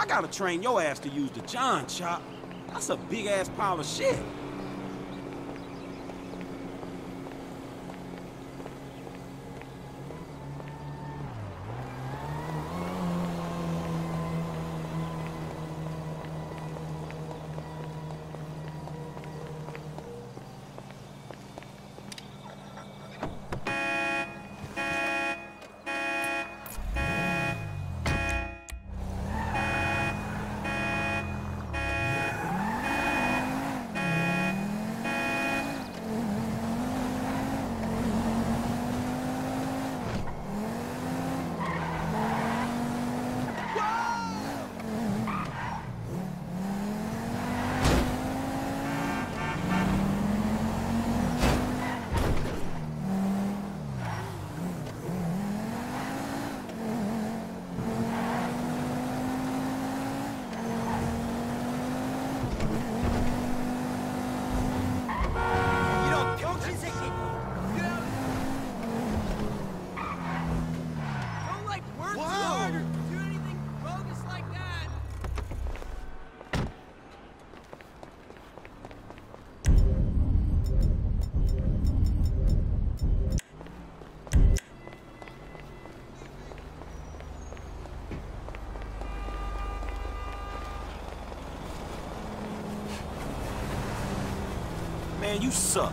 I gotta train your ass to use the John Chop. That's a big-ass pile of shit. Man, you suck.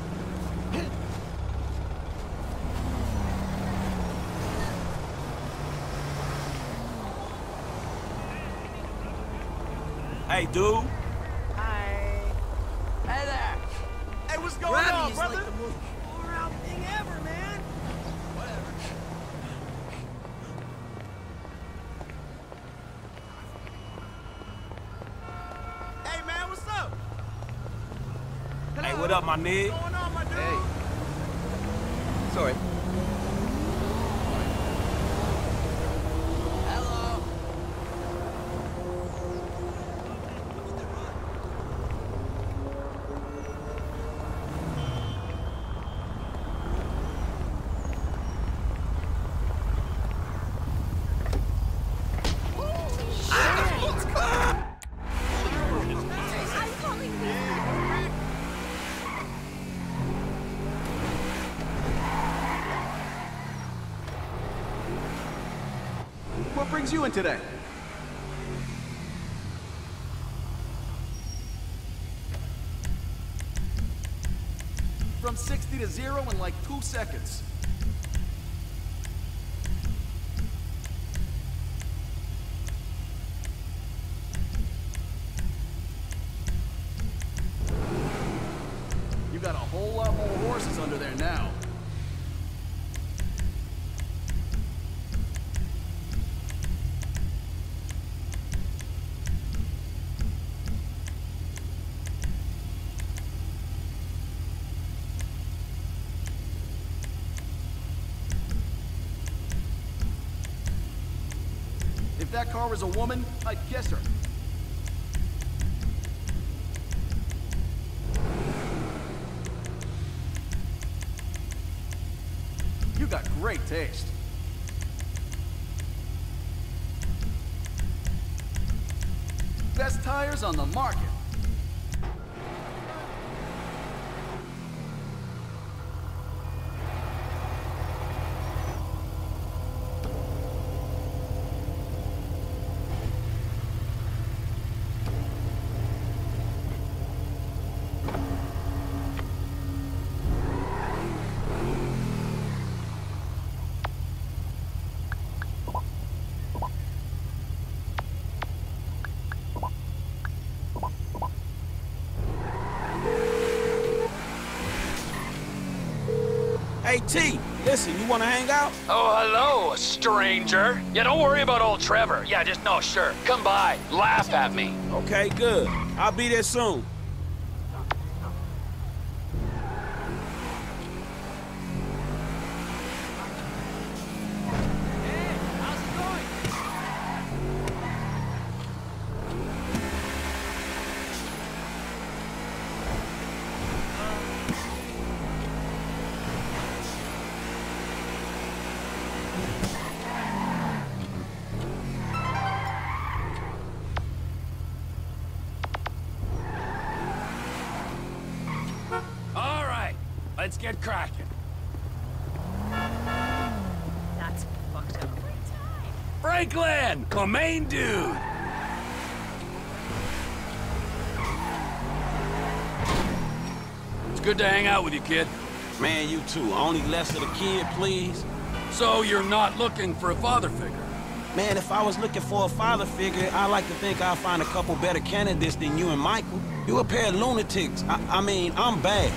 Hey, dude. Hi. Hey there. Hey, what's going on, brother? Like the most all-around thing ever, man. Whatever. Hey, man, what's up? Hello. Hey, what up, my nigga? What's going on, my dude? Hey. Sorry. What brings you in today? From 60 to 0 in like 2 seconds. You got a whole lot more horses under there now. If that car was a woman, I'd kiss her. You got great taste. Best tires on the market. Hey, T, listen, you want to hang out? Oh, hello, stranger. Yeah, don't worry about old Trevor. Yeah, just, no, sure. Come by, laugh at me. Okay, good. I'll be there soon. Let's get cracking. That's fucked up. Franklin, the main dude. It's good to hang out with you, kid. Man, you too. Only less of the kid, please. So you're not looking for a father figure? Man, if I was looking for a father figure, I like to think I'll find a couple better candidates than you and Michael. You a pair of lunatics. I mean, I'm bad.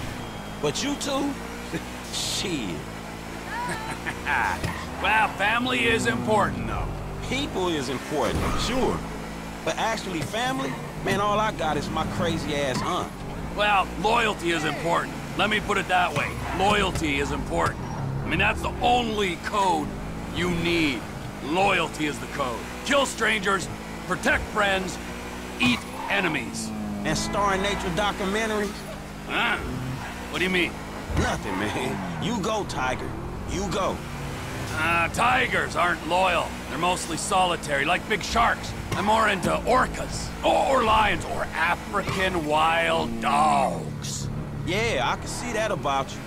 But you two? Shit. Well, family is important, though. People is important, sure. But actually, family? Man, all I got is my crazy-ass aunt. Well, loyalty is important. Let me put it that way. Loyalty is important. I mean, that's the only code you need. Loyalty is the code. Kill strangers, protect friends, eat enemies. And star in nature documentaries? Huh? What do you mean? Nothing, man. You go, Tiger. You go. Tigers aren't loyal. They're mostly solitary, like big sharks. I'm more into orcas, or lions, or African wild dogs. Yeah, I can see that about you.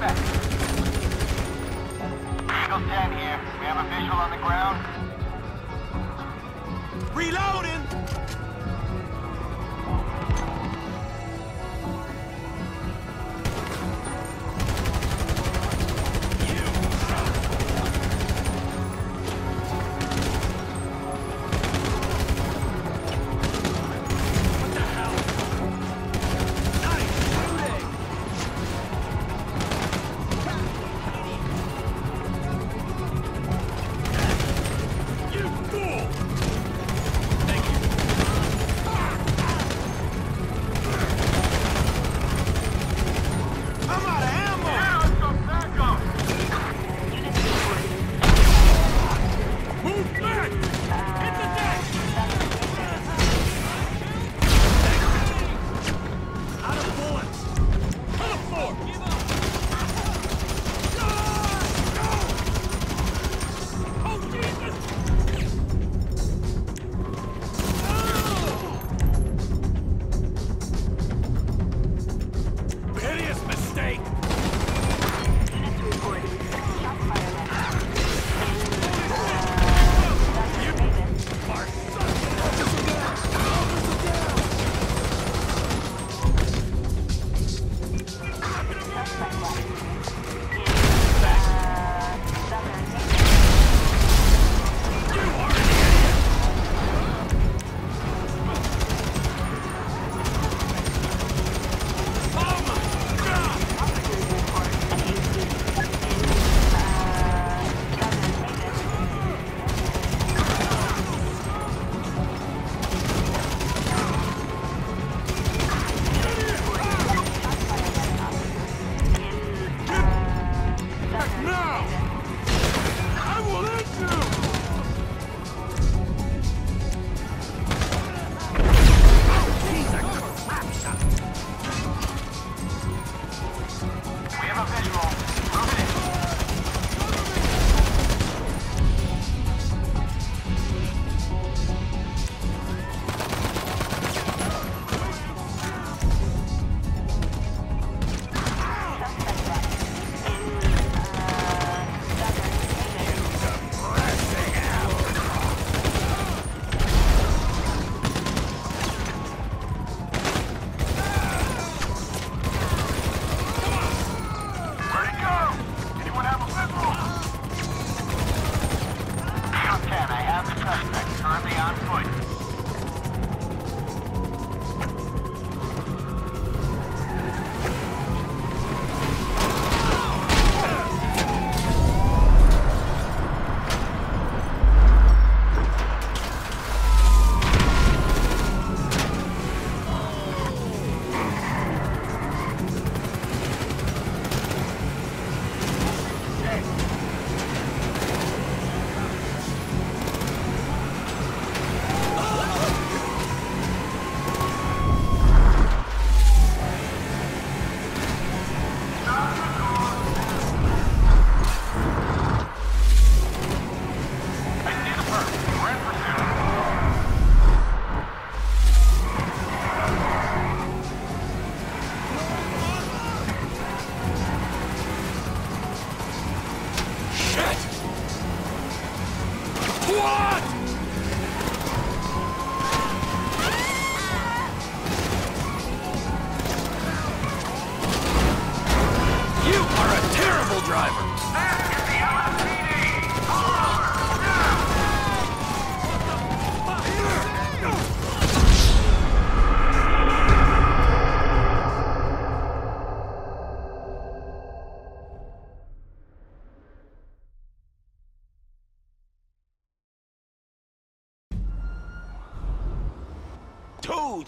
Thank you.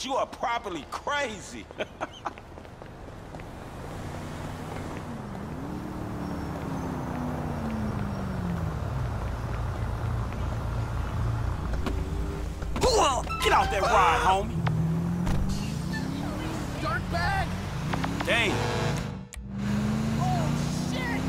Dude, you are properly crazy. Get out that ride, homie. Dirtbag! Dang. Oh, shit!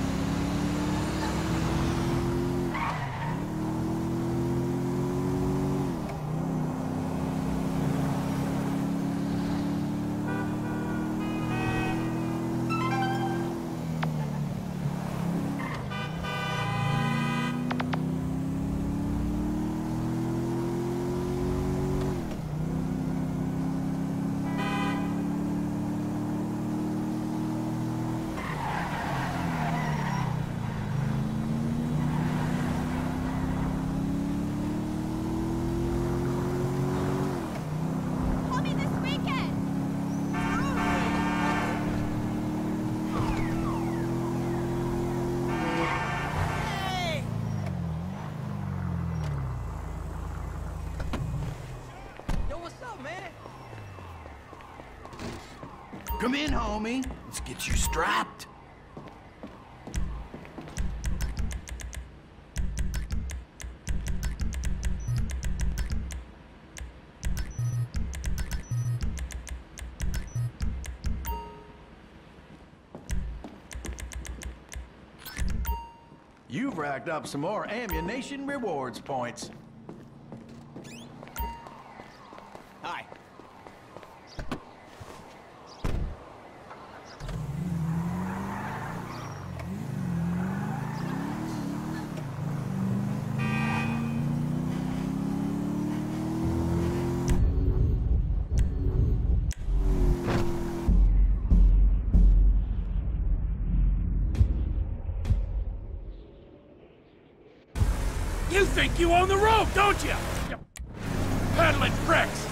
Come in, homie. Let's get you strapped. You've racked up some more ammunition rewards points. Hi. You think you own the road, don't you? Peddling pricks!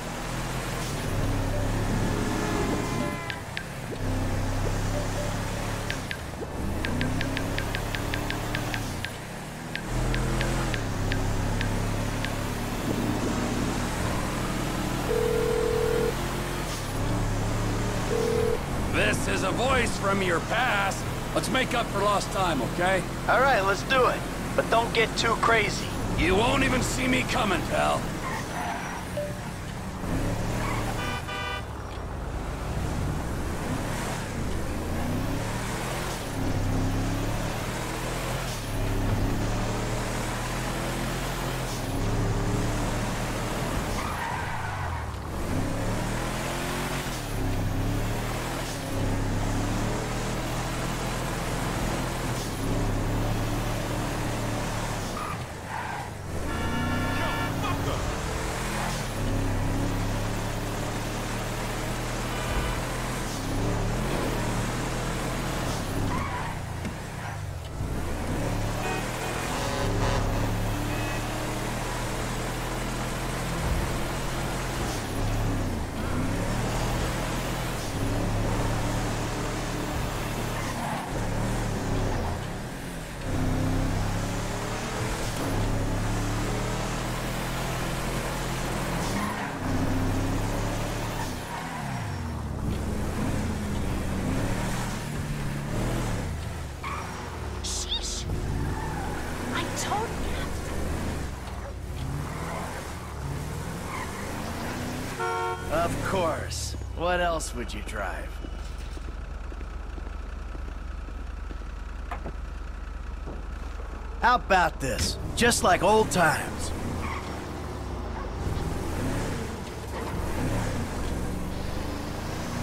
This is a voice from your past. Let's make up for lost time, okay? All right, let's do it. But don't get too crazy. You won't even see me coming, pal. Of course. What else would you drive? How about this? Just like old times.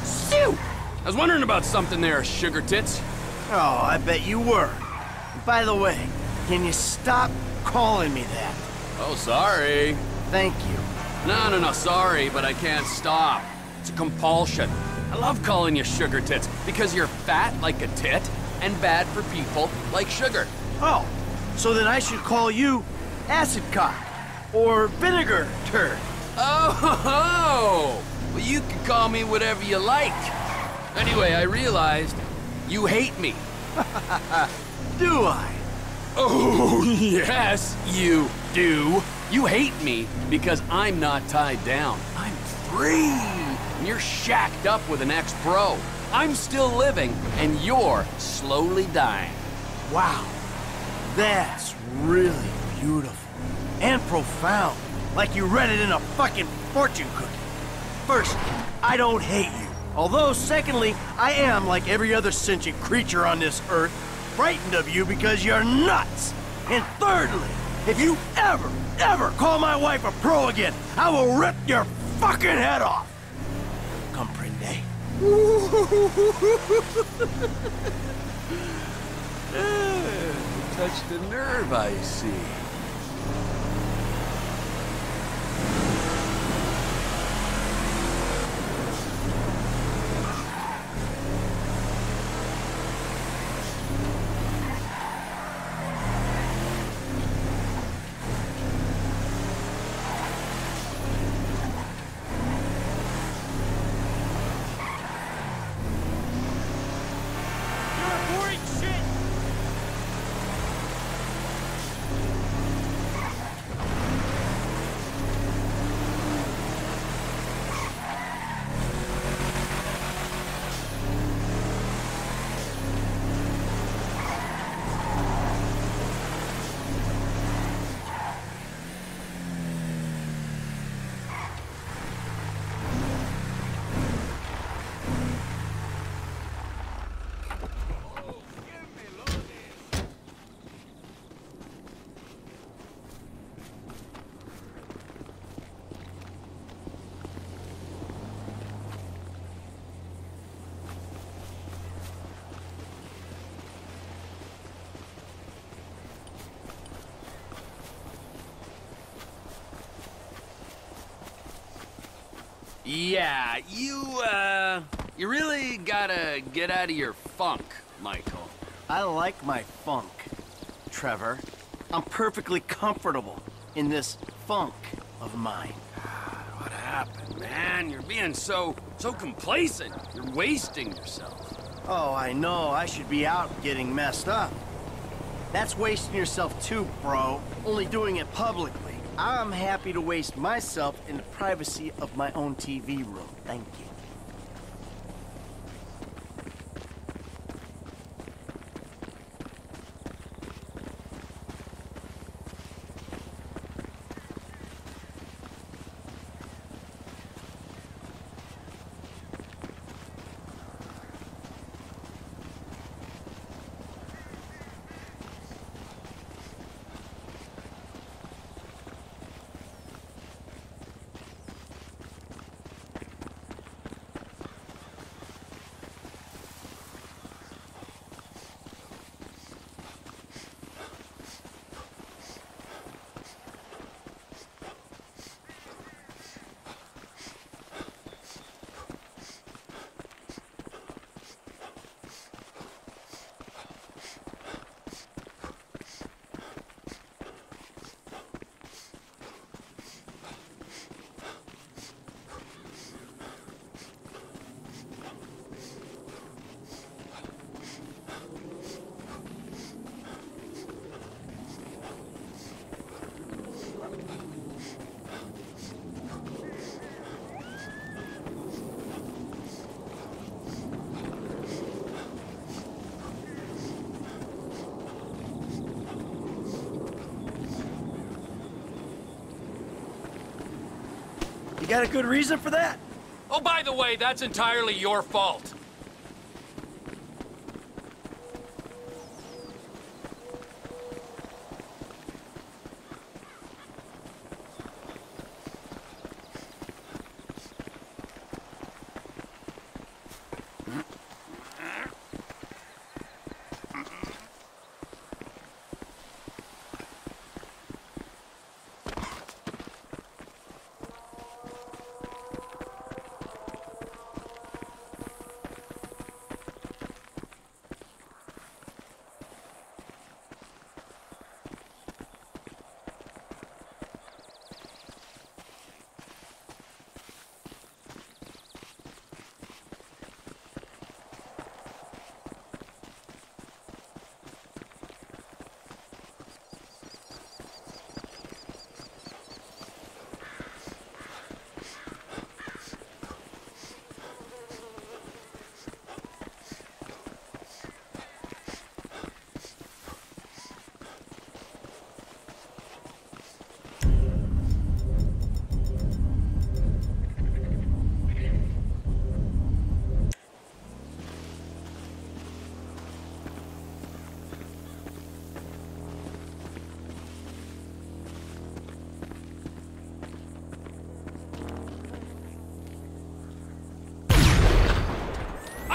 Sue! I was wondering about something there, sugar tits. Oh, I bet you were. And by the way, can you stop calling me that? Oh, sorry. Thank you. No, sorry, but I can't stop. It's a compulsion. I love calling you sugar tits, because you're fat like a tit, and bad for people like sugar. Oh, so then I should call you acid cock, or vinegar turd. Oh, well, you can call me whatever you like. Anyway, I realized you hate me. Do I? Oh, yes, you do. You hate me because I'm not tied down. I'm free. and you're shacked up with an ex-bro. I'm still living, and you're slowly dying. Wow, that's really beautiful and profound, like you read it in a fucking fortune cookie. First, I don't hate you, although secondly, I am, like every other sentient creature on this earth, frightened of you because you're nuts. And thirdly, if you ever, ever call my wife a pro again, I will rip your fucking head off. Comprende? Touched the nerve, I see. Yeah, you really gotta get out of your funk, Michael. I like my funk, Trevor. I'm perfectly comfortable in this funk of mine. What happened, man? You're being so complacent. You're wasting yourself. Oh, I know. I should be out getting messed up. That's wasting yourself too, bro. Only doing it publicly. I'm happy to waste myself in the privacy of my own TV room. Thank you. You got a good reason for that? Oh, by the way, that's entirely your fault.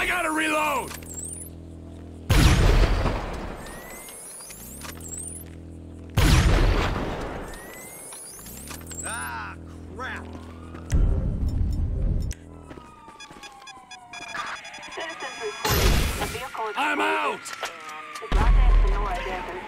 I gotta reload! Ah, crap! Citizens reporting a vehicle is I'm out! The Los Angeles Desert.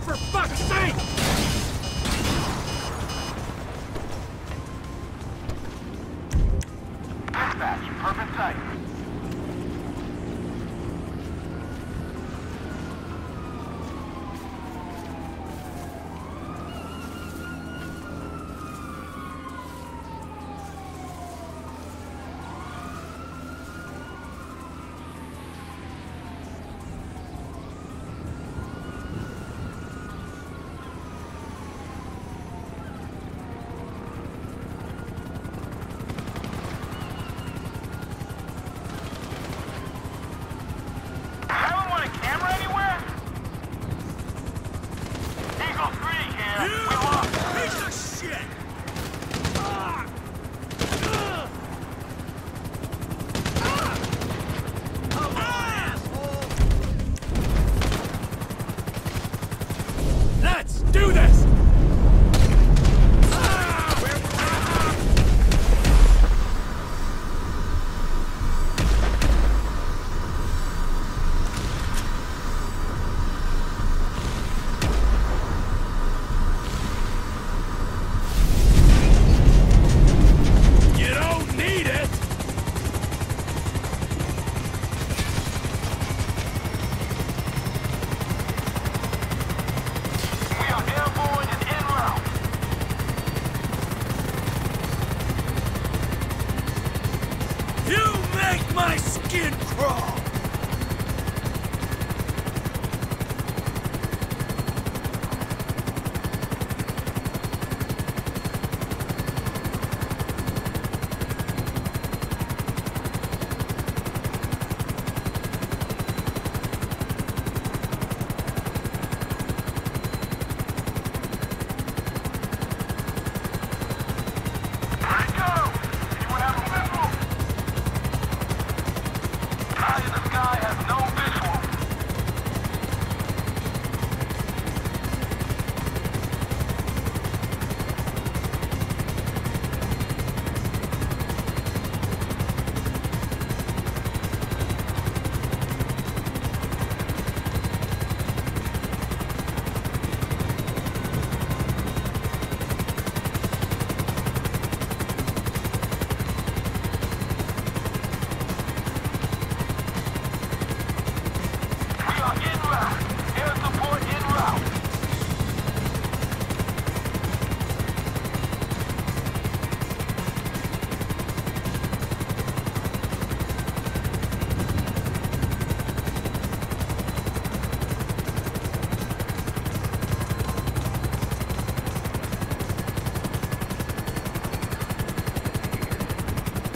for fuck's sake! Dispatch, perfect sight.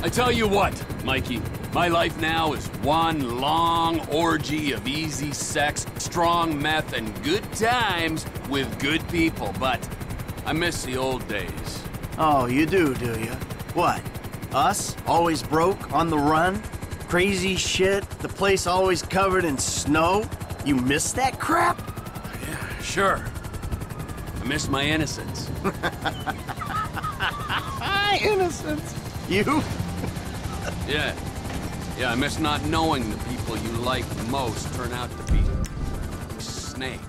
I tell you what, Mikey, my life now is one long orgy of easy sex, strong meth, and good times with good people, but I miss the old days. Oh, you do you? What? Us? Always broke, on the run? Crazy shit? The place always covered in snow? You miss that crap? Yeah, sure. I miss my innocence. Innocence? You? Yeah, I miss not knowing the people you like most turn out to be snakes.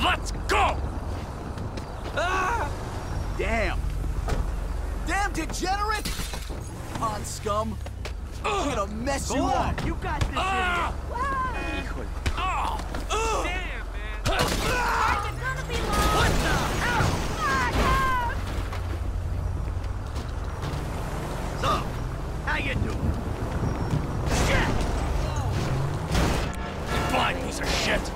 Let's go! Ah! Damn! Damn degenerate! On scum! I'm gonna mess you up! You got this! Damn, man! You're gonna be lost! What the hell? So, how you doing? Shit! You blind piece of shit!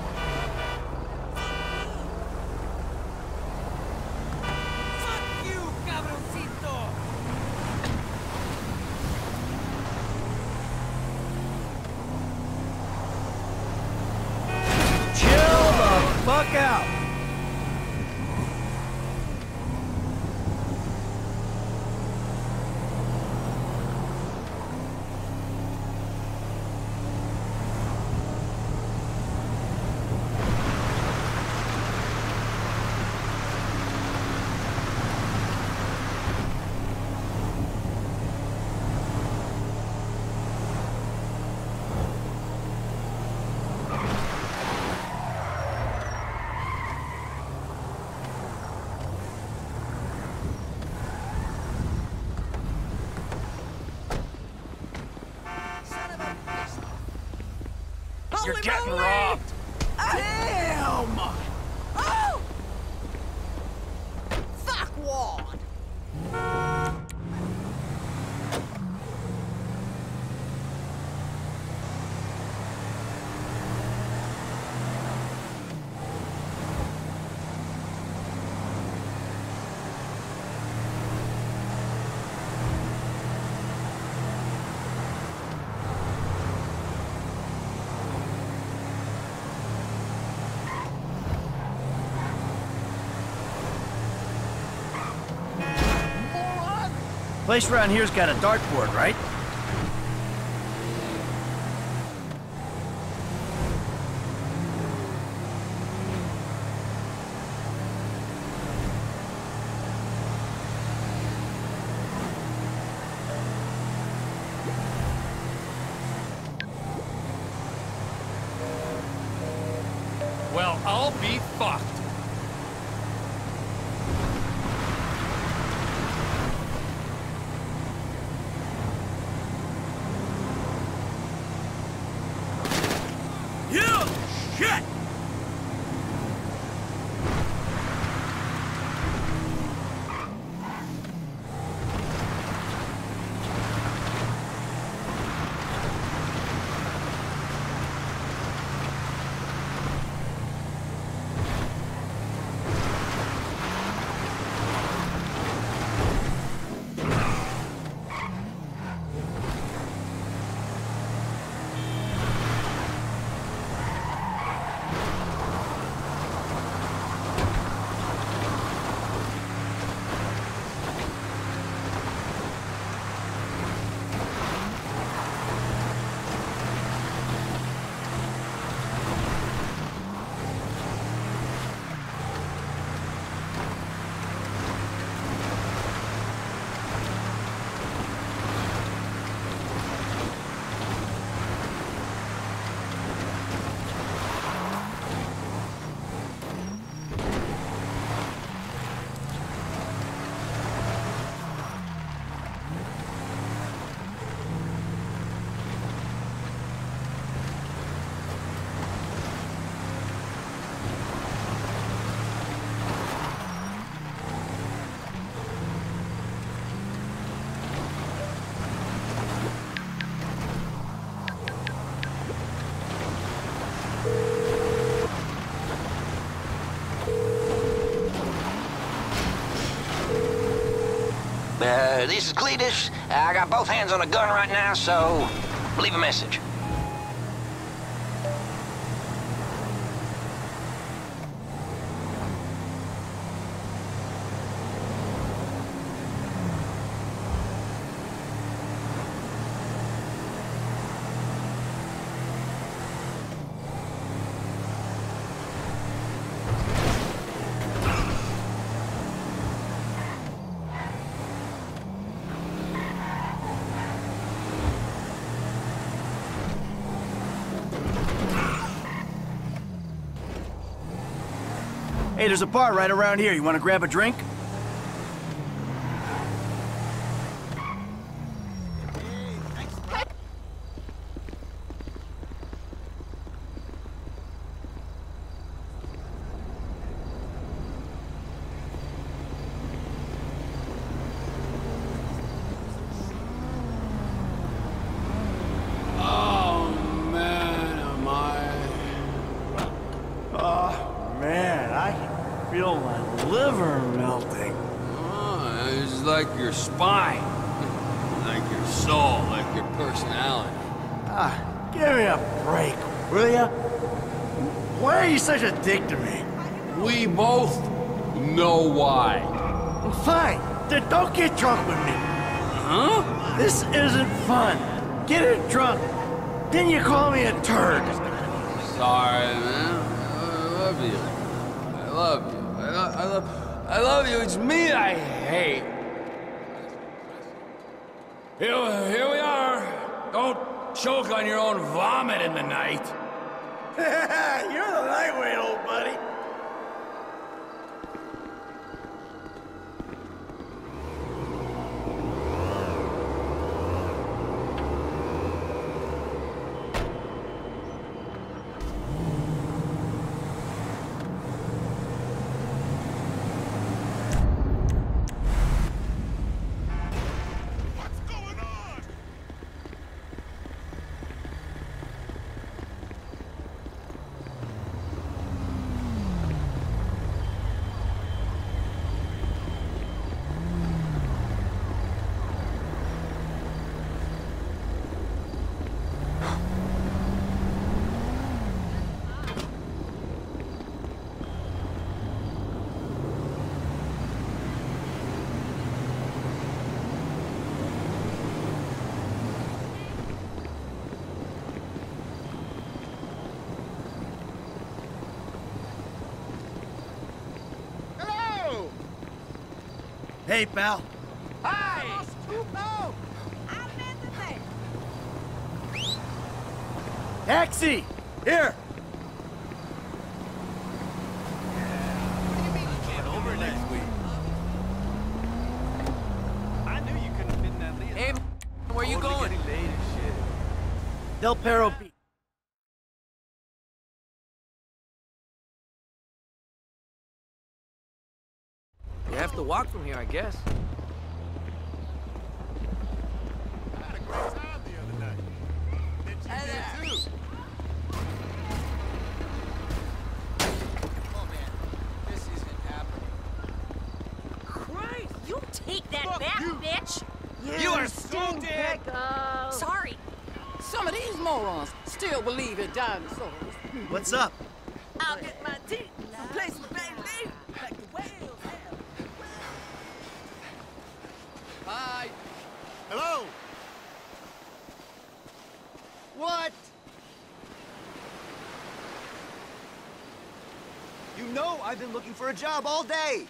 You're getting robbed! Damn! Oh! Fuck Ward! Place around here's got a dartboard, right? Well, I'll be fucked. This is Cletus. I got both hands on a gun right now, so leave a message. Hey, there's a bar right around here. You want to grab a drink? Dick to me. We both know why. Fine. Then don't get drunk with me. Huh? This isn't fun. Get it drunk. Then you call me a turd. Sorry, man. I love you. I love you. I love you. It's me I hate. Here we are. Don't choke on your own vomit in the night. You're the lightweight, old buddy. Hey, pal. Hi. Taxi! Here! Del Perro Beach. You have to walk from here, I guess. I had a great time the other night. Did you there too? Oh man, this isn't happening. Christ, you take that fuck back, you bitch! You are so dead! Sorry. Some of these morons still believe in dinosaurs. What's up? I'll get my teeth and place my baby like the whales have. Hi. Hello. What? You know I've been looking for a job all day.